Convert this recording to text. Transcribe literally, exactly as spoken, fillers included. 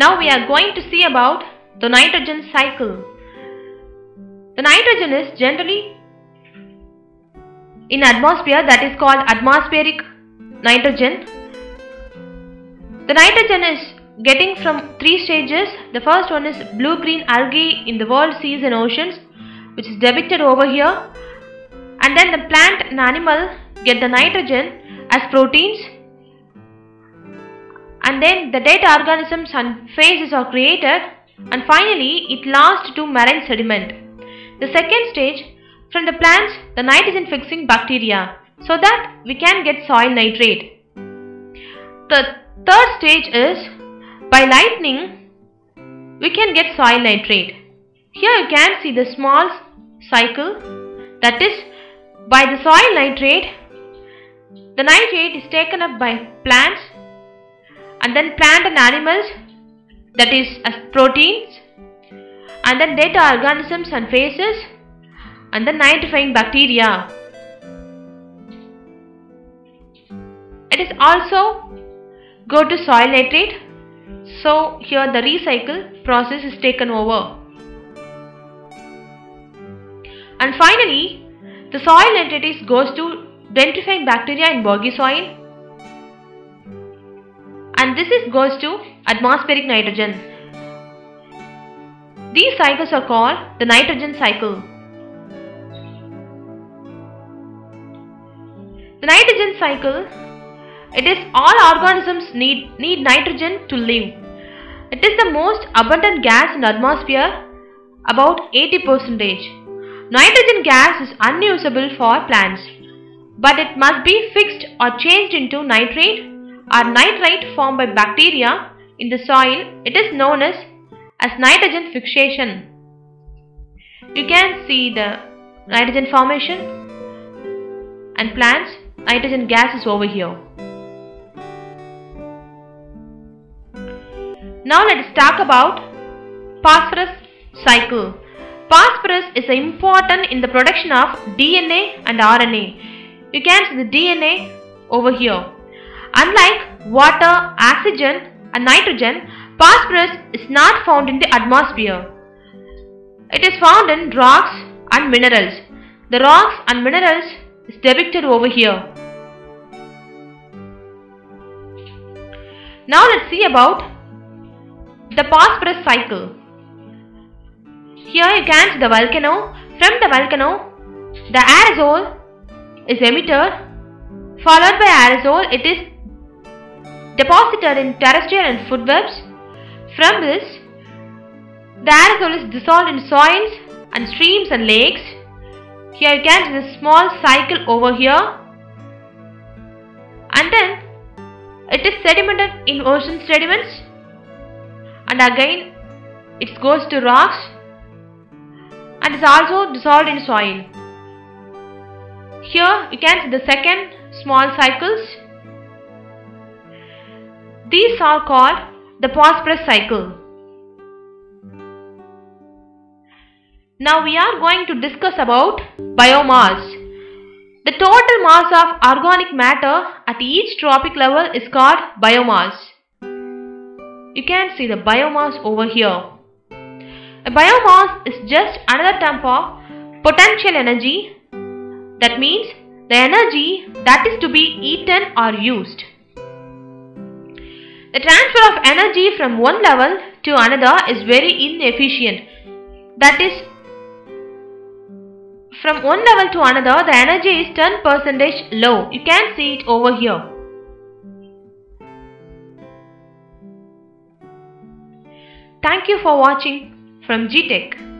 Now we are going to see about the nitrogen cycle. The nitrogen is generally in atmosphere, that is called atmospheric nitrogen. The nitrogen is getting from three stages. The first one is blue-green algae in the world seas and oceans, which is depicted over here. And then the plant and animal get the nitrogen as proteins. And then the dead organisms and phases are created. And finally, it lasts to marine sediment. The second stage, from the plants, the nitrogen fixing bacteria, so that we can get soil nitrate. The third stage is by lightning, we can get soil nitrate. Here you can see the small cycle, that is, by the soil nitrate, the nitrate is taken up by plants, and then plant and animals, that is as proteins, and then dead organisms and phases, and then nitrifying bacteria. It is also go to soil nitrate. So here the recycle process is taken over. And finally, the soil nitrate goes to dentifying bacteria in boggy soil. And this is goes to atmospheric nitrogen. These cycles are called the nitrogen cycle. The nitrogen cycle, it is all organisms need, need nitrogen to live. It is the most abundant gas in the atmosphere, about eighty percent. Nitrogen gas is unusable for plants, but it must be fixed or changed into nitrate or nitrite formed by bacteria in the soil. It is known as, as nitrogen fixation. You can see the nitrogen formation and plants, nitrogen gas is over here. Now let us talk about phosphorus cycle. Phosphorus is important in the production of D N A and R N A. You can see the D N A over here. Unlike water, oxygen and nitrogen, phosphorus is not found in the atmosphere. It is found in rocks and minerals. The rocks and minerals is depicted over here. Now let's see about the phosphorus cycle. Here you can see the volcano. From the volcano, the aerosol is emitted, followed by aerosol, it is deposited in terrestrial and food webs. From this, the aerosol is dissolved in soils and streams and lakes. Here you can see the small cycle over here, and then it is sedimented in ocean sediments. And again, it goes to rocks and is also dissolved in soil. Here you can see the second small cycles. These are called the phosphorus cycle. Now we are going to discuss about biomass. The total mass of organic matter at each tropic level is called biomass. You can see the biomass over here. A biomass is just another term for potential energy. That means the energy that is to be eaten or used. The transfer of energy from one level to another is very inefficient. That is, from one level to another, the energy is ten percent low. You can see it over here. Thank you for watching from G TEC.